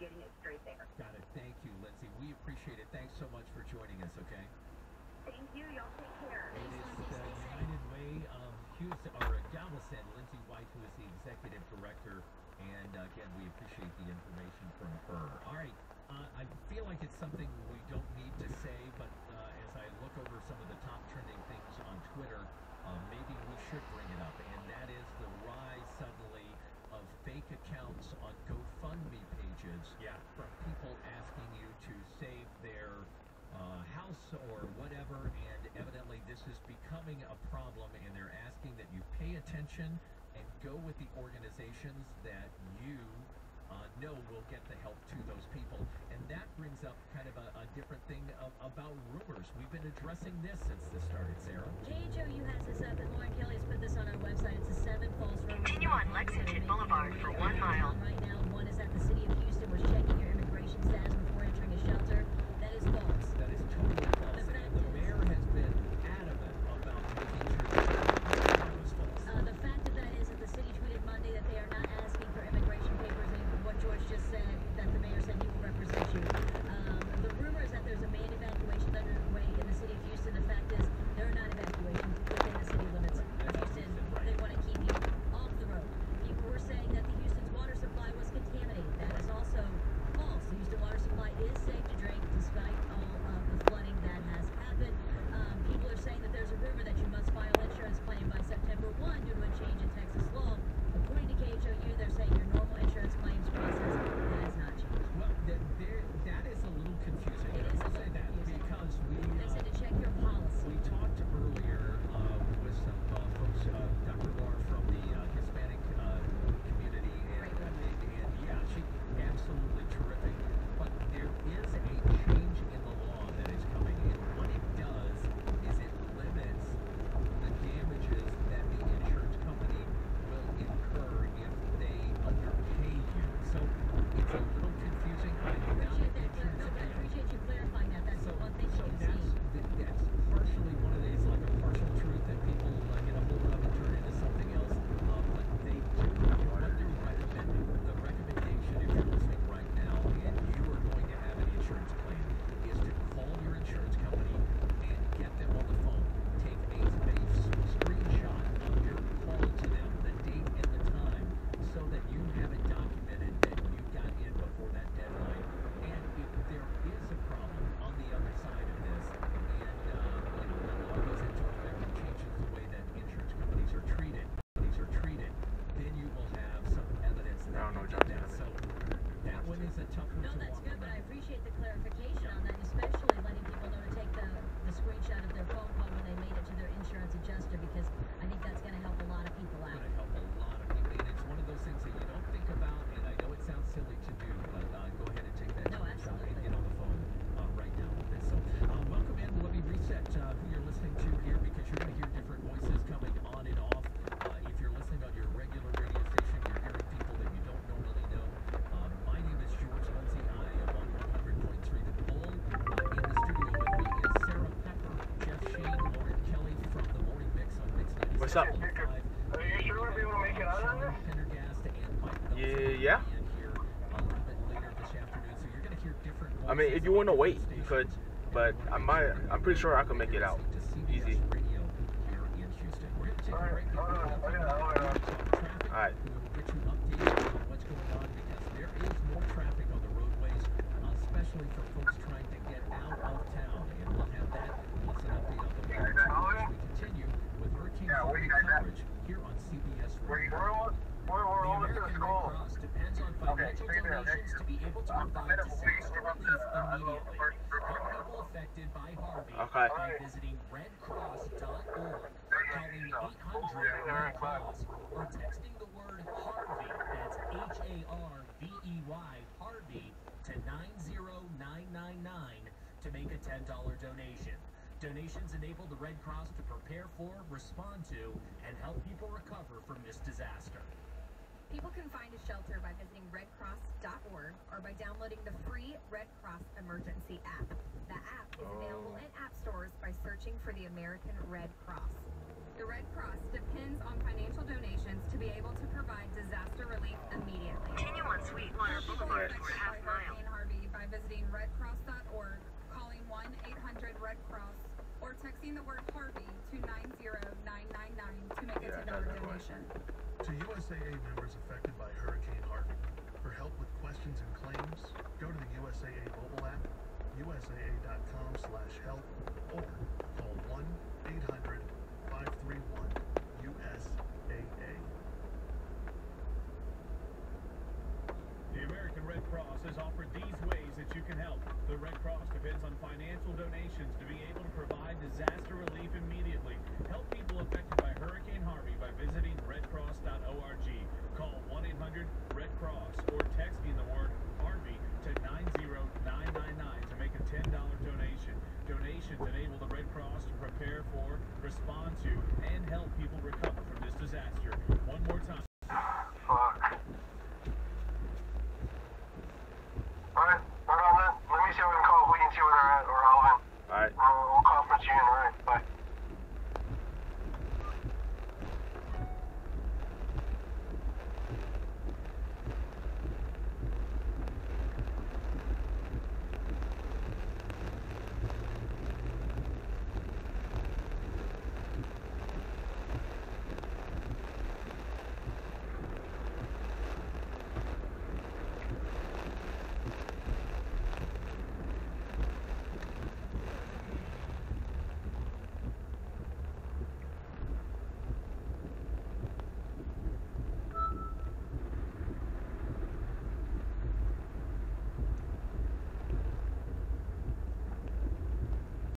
getting it straight there. Got it. Thank you, Lindsay. We appreciate it. Thanks so much for joining us, okay? Thank you. Y'all take care. It is the United Way of Houston, or Galveston. Lindsay White, who is the executive director, and again, we appreciate the information from her. All right. I feel like it's something we don't need to say, but as I look over some of the top trending things on Twitter, maybe we should bring it up, and that is the rise suddenly of fake accounts on GoFundMe pages from people asking you to save their house or whatever, and evidently this is becoming a problem, and they're asking that you pay attention and go with the organizations that you know will get the help to those people. And that brings up kind of a different thing about rumors. We've been addressing this since this started, Sarah. JHU has this up, and Lauren Kelly's put this on our website. It's a 7 false rumors. Continue on Lexington Boulevard for 1 mile. Right now, one is at the city of Houston, was checking your immigration status before entering a shelter. That is false. That is totally false. And the mayor has been adamant about making sure that was false. The fact of that is that the city tweeted Monday that they are not asking for immigration papers anymore. What George just said, that the mayor said he will represent you. The rumor is that there's a manned evacuation underway in the city of Houston. The fact is, there are not evacuations within the city limits of Houston. They want to keep you off the road. People were saying that the Houston's water supply was contaminated. That is also false. The Houston water supply is safe to drink despite all of the flooding that has happened. People are saying that there's a rumor that you must file insurance claim by September 1 due to a change in Texas law. According to KHOU, they're saying your normal insurance claims process has not changed. Well, that is a little confusing. It is a little confusing. Because they said to check your policy. We talked earlier with some folks, Dr. Barr from the Hispanic community, and yeah, she absolutely terrific. But there is a change in the law that is coming in. What it does is it limits the damages that the insurance company will incur if they underpay you. So it's a little confusing. I appreciate you clarifying that. That's one thing you can see. That's partially one of the, it's like a partial truth that people get a hold of and turn into something else. But they do what they're recommending. The recommendation, if you're listening right now and you are going to have an insurance claim, is to call your insurance company and get them on the phone. Take a screenshot of your call to them, the date and the time, so that you have it documented that you got in before that deadline. And if there is a problem on the other side of this, and you know, when law goes into effect and changes the way that insurance companies are treated, then you will have some evidence that So that one is a tough one. No, that's good, but I appreciate the clarification on that, especially letting people know to take the screenshot of their phone call when they made it to their insurance adjuster, because I think that's going to help a lot of people out. It's going to help a lot of people, and it's one of those things that you don't think about, and I know it sounds silly to do, but go ahead and take that screenshot and get on the phone right now with this. So welcome in. Let me reset who you're listening to here, because you're going to hear different voices coming on and off. If you're listening on your regular radio station, you're hearing people that you don't normally know. My name is George Lindsay. I am on 100.3 The Bull. In the studio with me is Sarah Pepper, Jeff Shane, Lauren Kelly from The Morning Mix on Mix 97.5. What's up? Are you sure we'll be able to make it out on this? Yeah. Here a little bit later this afternoon, so you're going to hear different voices. I mean, if you want to wait, you could, but I'm pretty sure I could make it out. Easy. Alright. We'll get you updated on what's going on, because there is more traffic on the roadways, especially for folks trying to get out of town. And we'll have that plus an update on the weather as we continue with Hurricane Harvey coverage here on CBS Radio. We're the American Red Cross depends on financial donations to be able to provide disaster relief immediately. Help people affected by Harvey by visiting redcross.org. Calling 800-RED-CROSS or texting the word Harvey, that's H-A-R-V-E-Y, Harvey, to 90999 to make a $10 donation. Donations enable the Red Cross to prepare for, respond to, and help people recover from this disaster. People can find a shelter by visiting redcross.org or by downloading the free Red Cross Emergency app. The app is available in app stores by searching for the American Red Cross. The Red Cross depends on financial donations to be able to provide disaster relief immediately. Continue on Sweetwater Boulevard for a half mile. including the word Harvey to 90999 to make a $10 donation. To USAA members affected by Hurricane Harvey, for help with questions and claims, go to the USAA mobile app, usaa.com/help, or call 1-800-531-USAA. The American Red Cross has offered these ways that you can help. The Red Cross depends on financial donations to be able to provide disaster relief immediately. Help people affected by Hurricane Harvey by visiting redcross.org. Call 1-800-RED CROSS or texting the word Harvey to 90999 to make a $10 donation. Donations enable the Red Cross to prepare for, respond to, and help people recover from this disaster. One more time.